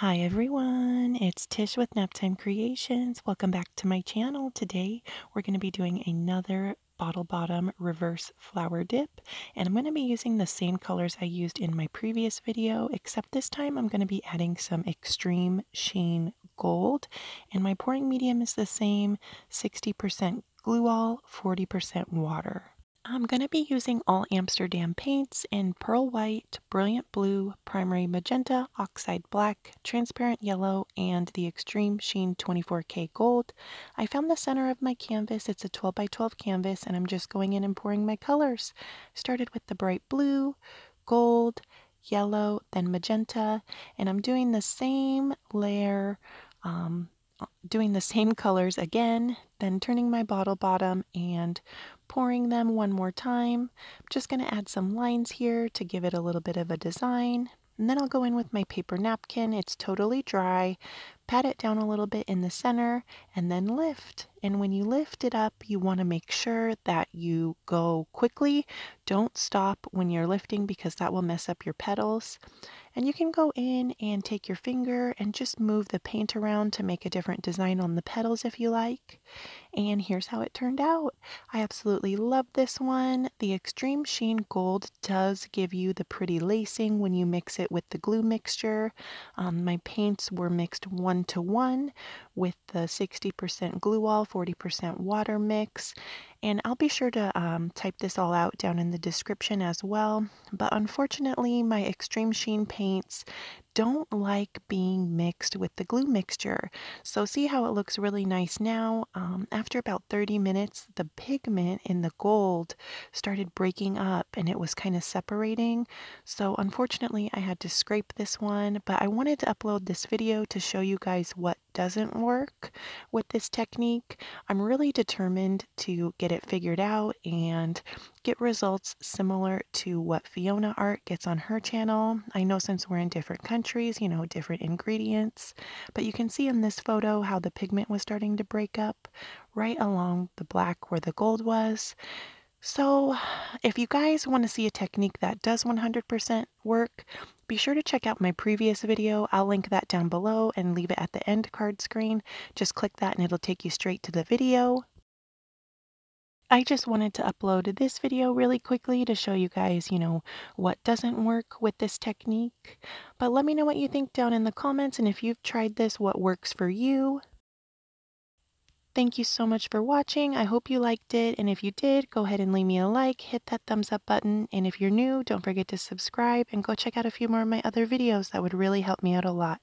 Hi everyone, it's Tish with Naptime Creations. Welcome back to my channel. Today we're going to be doing another bottle bottom reverse flower dip, and I'm going to be using the same colors I used in my previous video, except this time I'm going to be adding some Extreme Sheen Gold, and my pouring medium is the same, 60% glue all, 40% water. I'm going to be using all Amsterdam paints in pearl white, brilliant blue, primary magenta, oxide black, transparent yellow, and the Extreme Sheen 24K Gold. I found the center of my canvas. It's a 12 by 12 canvas, and I'm just going in and pouring my colors. Started with the bright blue, gold, yellow, then magenta, and I'm doing the same layer, doing the same colors again, then turning my bottle bottom and pouring them one more time. I'm just going to add some lines here to give it a little bit of a design, and then I'll go in with my paper napkin. It's totally dry. Pat it down a little bit in the center and then lift. And when you lift it up, you want to make sure that you go quickly. Don't stop when you're lifting because that will mess up your petals. And you can go in and take your finger and just move the paint around to make a different design on the petals if you like. And here's how it turned out. I absolutely love this one. The Extreme Sheen Gold does give you the pretty lacing when you mix it with the glue mixture. My paints were mixed one-to-one with the 60% glue all, 40% water mix, and I'll be sure to type this all out down in the description as well. But unfortunately, my Extreme Sheen paints don't like being mixed with the glue mixture. So see how it looks really nice now? After about 30 minutes, the pigment in the gold started breaking up and it was kind of separating. So unfortunately, I had to scrape this one, but I wanted to upload this video to show you guys what doesn't work with this technique. I'm really determined to get it figured out and get results similar to what Fiona Art gets on her channel. I know since we're in different countries, you know, different ingredients, but you can see in this photo how the pigment was starting to break up right along the black where the gold was. So if you guys want to see a technique that does 100% work, be sure to check out my previous video. I'll link that down below and leave it at the end card screen. Just click that and it'll take you straight to the video. I just wanted to upload this video really quickly to show you guys, you know, what doesn't work with this technique. But let me know what you think down in the comments, and if you've tried this, what works for you. Thank you so much for watching. I hope you liked it, and if you did, go ahead and leave me a like, hit that thumbs up button, and if you're new, don't forget to subscribe and go check out a few more of my other videos. That would really help me out a lot.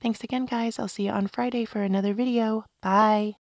Thanks again, guys. I'll see you on Friday for another video. Bye!